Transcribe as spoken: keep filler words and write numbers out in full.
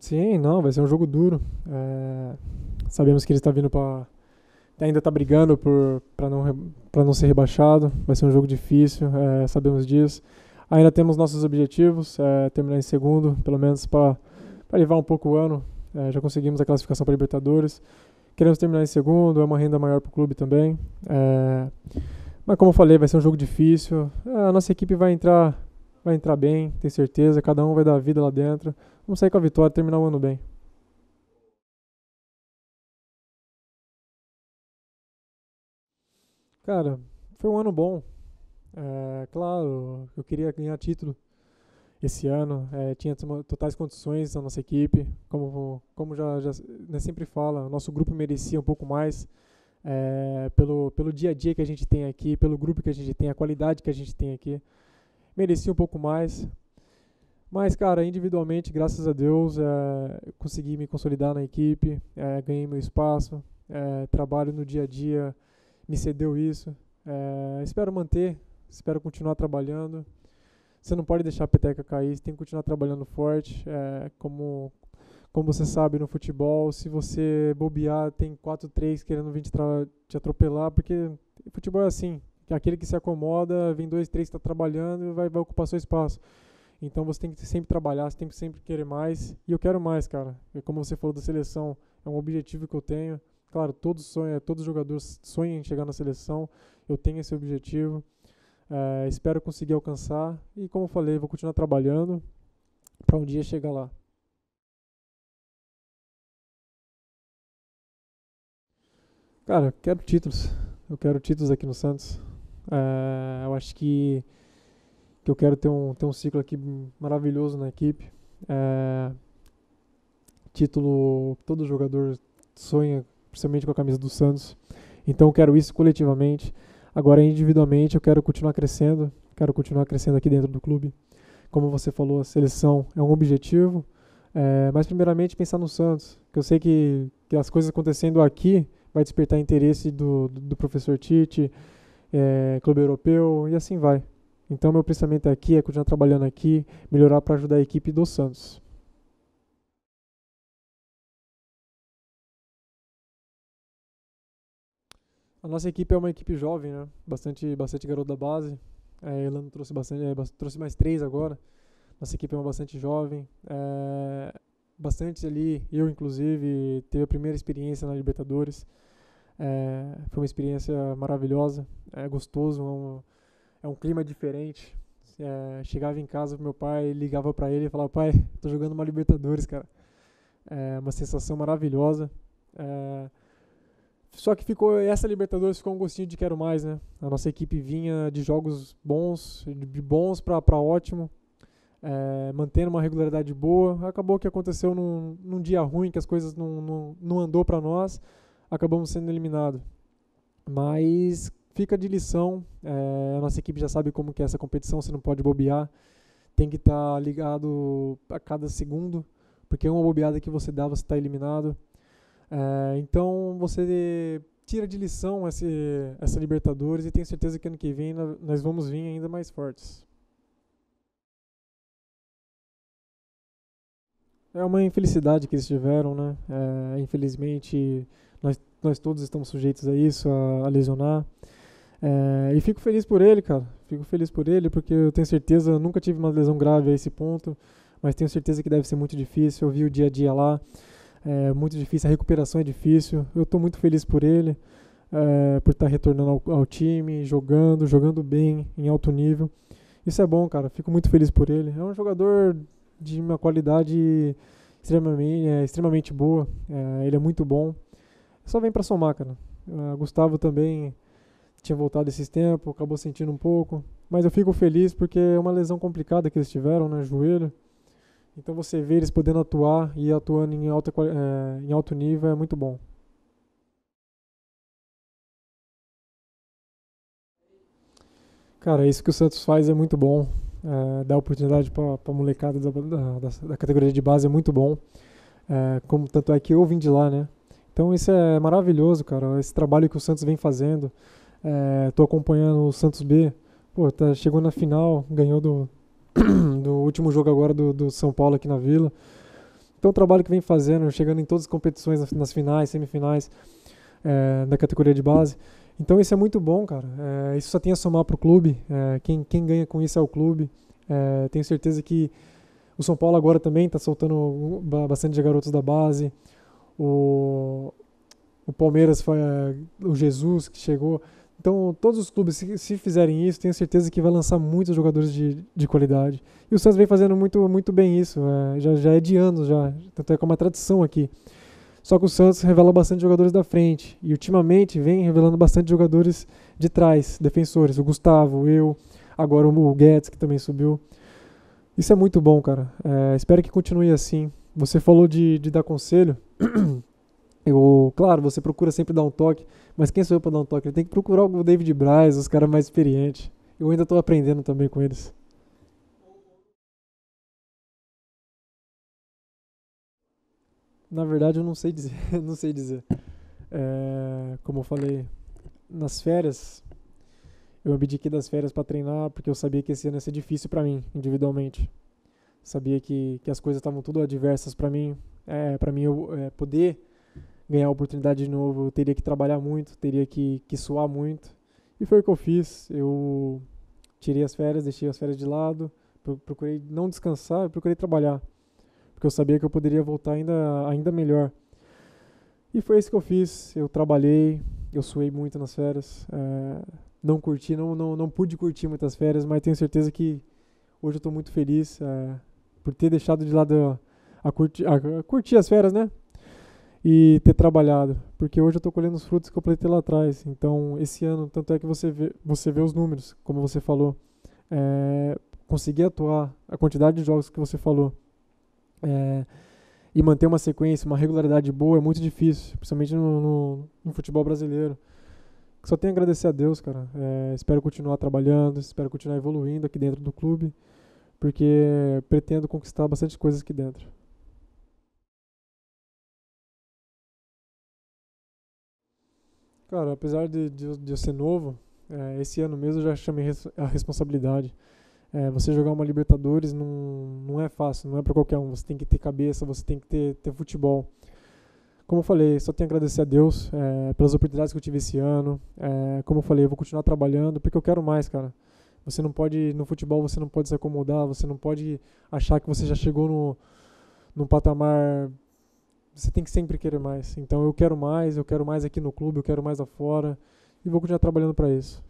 Sim, não, vai ser um jogo duro. É, sabemos que ele está vindo para... Ainda está brigando para não, re- pra não ser rebaixado. Vai ser um jogo difícil, é, sabemos disso. Ainda temos nossos objetivos, é, terminar em segundo, pelo menos para levar um pouco o ano. É, já conseguimos a classificação para Libertadores. Queremos terminar em segundo, é uma renda maior para o clube também. É, mas como eu falei, vai ser um jogo difícil. É, a nossa equipe vai entrar... Vai entrar bem, tenho certeza. Cada um vai dar a vida lá dentro. Vamos sair com a vitória e terminar o ano bem. Cara, foi um ano bom. É, claro, eu queria ganhar título esse ano. É, tinha toma- totais condições na nossa equipe. Como, como já, já né, sempre fala, o nosso grupo merecia um pouco mais. É, pelo, pelo dia a dia que a gente tem aqui, pelo grupo que a gente tem, a qualidade que a gente tem aqui. Mereci um pouco mais, mas cara, individualmente, graças a Deus, é, consegui me consolidar na equipe, é, ganhei meu espaço, é, trabalho no dia a dia, me cedeu isso, é, espero manter, espero continuar trabalhando, você não pode deixar a peteca cair, você tem que continuar trabalhando forte, é, como, como você sabe no futebol, se você bobear, tem quatro três querendo vir te, tra- te atropelar, porque futebol é assim. Aquele que se acomoda, vem dois, três, está trabalhando e vai, vai ocupar seu espaço. Então você tem que sempre trabalhar, você tem que sempre querer mais. E eu quero mais, cara. E como você falou da seleção, é um objetivo que eu tenho. Claro, todos sonham, todos os jogadores sonham em chegar na seleção. Eu tenho esse objetivo. É, espero conseguir alcançar. E como eu falei, vou continuar trabalhando para um dia chegar lá. Cara, eu quero títulos. Eu quero títulos aqui no Santos. É, eu acho que, que eu quero ter um, ter um ciclo aqui maravilhoso na equipe. É, título, todo jogador sonha, principalmente com a camisa do Santos. Então eu quero isso coletivamente. Agora individualmente eu quero continuar crescendo, quero continuar crescendo aqui dentro do clube. Como você falou, a seleção é um objetivo, é, mas primeiramente pensar no Santos, que eu sei que, que as coisas acontecendo aqui vai despertar interesse do, do, do professor Tite, É, clube europeu e assim vai. Então meu pensamento aqui é continuar trabalhando aqui, melhorar para ajudar a equipe do Santos. A nossa equipe é uma equipe jovem, né? Bastante, bastante garoto da base. É, Elano trouxe bastante, é, bas- trouxe mais três agora. Nossa equipe é uma bastante jovem. É, bastante ali, eu inclusive, teve a primeira experiência na Libertadores. É, foi uma experiência maravilhosa, é gostoso, é um, é um clima diferente. É, chegava em casa pro meu pai, ligava para ele e falava: pai, tô jogando uma Libertadores, cara. É uma sensação maravilhosa. É, só que ficou, essa Libertadores ficou um gostinho de quero mais, né? A nossa equipe vinha de jogos bons, de bons para para ótimo, é, mantendo uma regularidade boa. Acabou que aconteceu num, num dia ruim, que as coisas não, não, não andou para nós. Acabamos sendo eliminados, mas fica de lição, é, a nossa equipe já sabe como que é essa competição, você não pode bobear, tem que estar tá ligado a cada segundo, porque uma bobeada que você dá, você está eliminado, é, então você tira de lição esse, essa Libertadores e tenho certeza que ano que vem nós vamos vir ainda mais fortes. É uma infelicidade que eles tiveram, né? É, infelizmente, nós, nós todos estamos sujeitos a isso, a, a lesionar. É, e fico feliz por ele, cara. Fico feliz por ele, porque eu tenho certeza, eu nunca tive uma lesão grave a esse ponto, mas tenho certeza que deve ser muito difícil. Eu vi o dia a dia lá, é muito difícil, a recuperação é difícil. Eu estou muito feliz por ele, é, por estar retornando ao, ao time, jogando, jogando bem, em alto nível. Isso é bom, cara. Fico muito feliz por ele. É um jogador de uma qualidade extremamente, é, extremamente boa, é, ele é muito bom, só vem para somar, cara. Uh, Gustavo também tinha voltado esses tempos, acabou sentindo um pouco, mas eu fico feliz porque é uma lesão complicada que eles tiveram, né, joelho, então você vê eles podendo atuar e atuando em, alta, é, em alto nível é muito bom. Cara, isso que o Santos faz é muito bom. É, dar oportunidade para a molecada da, da, da, da categoria de base é muito bom, é, como tanto é que eu vim de lá, né? Então isso é maravilhoso, cara, esse trabalho que o Santos vem fazendo. Estou é, acompanhando o Santos B, pô, tá, chegou na final, ganhou do, do último jogo agora do, do São Paulo aqui na Vila. Então o trabalho que vem fazendo, chegando em todas as competições, nas finais, semifinais, é, da categoria de base. Então isso é muito bom, cara. É, isso só tem a somar para o clube. É, quem, quem ganha com isso é o clube. É, tenho certeza que o São Paulo agora também está soltando bastante garotos da base. O, o Palmeiras, foi, é, o Jesus que chegou. Então todos os clubes, se, se fizerem isso, tenho certeza que vai lançar muitos jogadores de, de qualidade. E o Santos vem fazendo muito, muito bem isso. É, já, já é de anos, já, tanto é que é uma tradição aqui. Só que o Santos revela bastante jogadores da frente. E ultimamente vem revelando bastante jogadores de trás, defensores. O Gustavo, eu, agora o Guedes, que também subiu. Isso é muito bom, cara. É, espero que continue assim. Você falou de, de dar conselho. Eu, claro, você procura sempre dar um toque. Mas quem sou eu para dar um toque? Ele tem que procurar o David Braz, os caras mais experientes. Eu ainda estou aprendendo também com eles. Na verdade, eu não sei dizer, não sei dizer. É, como eu falei, nas férias, eu abdiquei das férias para treinar, porque eu sabia que esse ano ia ser difícil para mim, individualmente. Sabia que, que as coisas estavam tudo adversas para mim. É, para mim eu, é, poder ganhar a oportunidade de novo, eu teria que trabalhar muito, teria que, que suar muito. E foi o que eu fiz. Eu tirei as férias, deixei as férias de lado, procurei não descansar, eu procurei trabalhar, porque eu sabia que eu poderia voltar ainda, ainda melhor. E foi isso que eu fiz. Eu trabalhei, eu suei muito nas férias. É, não curti, não, não, não pude curtir muitas férias, mas tenho certeza que hoje eu estou muito feliz é, por ter deixado de lado a, a, curti, a, a curtir as férias, né? E ter trabalhado, porque hoje eu estou colhendo os frutos que eu plantei lá atrás. Então, esse ano, tanto é que você vê, você vê os números, como você falou. É, conseguir atuar, a quantidade de jogos que você falou. É, e manter uma sequência, uma regularidade boa é muito difícil, principalmente no, no, no futebol brasileiro. Só tenho a agradecer a Deus, cara. É, espero continuar trabalhando, espero continuar evoluindo aqui dentro do clube, porque pretendo conquistar bastante coisas aqui dentro. Cara, apesar de, de, de eu ser novo, é, esse ano mesmo eu já chamei a responsabilidade. É, você jogar uma Libertadores não, não é fácil, não é para qualquer um. Você tem que ter cabeça, você tem que ter, ter futebol. Como eu falei, só tenho a agradecer a Deus é, pelas oportunidades que eu tive esse ano. É, como eu falei, eu vou continuar trabalhando porque eu quero mais, cara. Você não pode, no futebol, você não pode se acomodar, você não pode achar que você já chegou no, num patamar. Você tem que sempre querer mais. Então eu quero mais, eu quero mais aqui no clube, eu quero mais lá fora e vou continuar trabalhando para isso.